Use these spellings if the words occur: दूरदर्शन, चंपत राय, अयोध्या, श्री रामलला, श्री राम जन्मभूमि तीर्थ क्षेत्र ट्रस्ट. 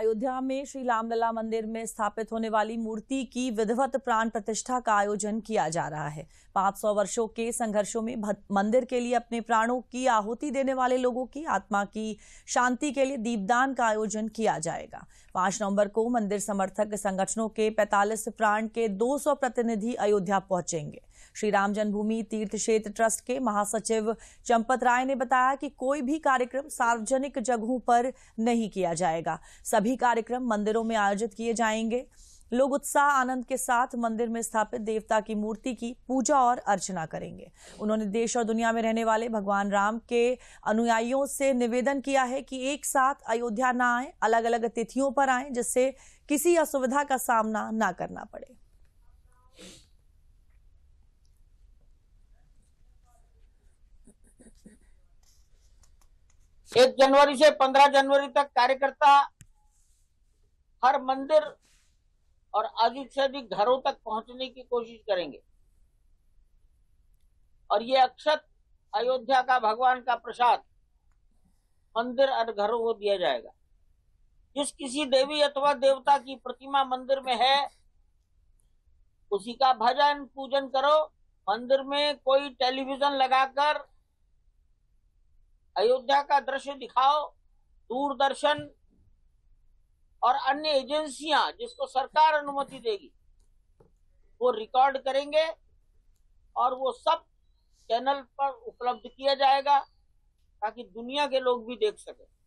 अयोध्या में श्री रामलला मंदिर में स्थापित होने वाली मूर्ति की विधिवत प्राण प्रतिष्ठा का आयोजन किया जा रहा है। 500 वर्षों के संघर्षों में मंदिर के लिए अपने प्राणों की आहुति देने वाले लोगों की आत्मा की शांति के लिए दीपदान का आयोजन किया जाएगा। 5 नवंबर को मंदिर समर्थक संगठनों के 45 प्रांत के 200 प्रतिनिधि अयोध्या पहुंचेंगे। श्री राम जन्मभूमि तीर्थ क्षेत्र ट्रस्ट के महासचिव चंपत राय ने बताया कि कोई भी कार्यक्रम सार्वजनिक जगहों पर नहीं किया जाएगा। सभी कार्यक्रम मंदिरों में आयोजित किए जाएंगे। लोग उत्साह आनंद के साथ मंदिर में स्थापित देवता की मूर्ति की पूजा और अर्चना करेंगे। उन्होंने देश और दुनिया में रहने वाले भगवान राम के अनुयायियों से निवेदन किया है कि एक साथ अयोध्या ना आए, अलग अलग तिथियों पर आए, जिससे किसी असुविधा का सामना ना करना पड़े। एक जनवरी से 15 जनवरी तक कार्यकर्ता हर मंदिर और अधिक से अधिक घरों तक पहुंचने की कोशिश करेंगे और ये अक्षत अयोध्या का भगवान का प्रसाद मंदिर और घरों को दिया जाएगा। जिस किसी देवी अथवा देवता की प्रतिमा मंदिर में है, उसी का भजन पूजन करो। मंदिर में कोई टेलीविजन लगाकर अयोध्या का दृश्य दिखाओ। दूरदर्शन और अन्य एजेंसियां जिसको सरकार अनुमति देगी वो रिकॉर्ड करेंगे और वो सब चैनल पर उपलब्ध किया जाएगा ताकि दुनिया के लोग भी देख सकें।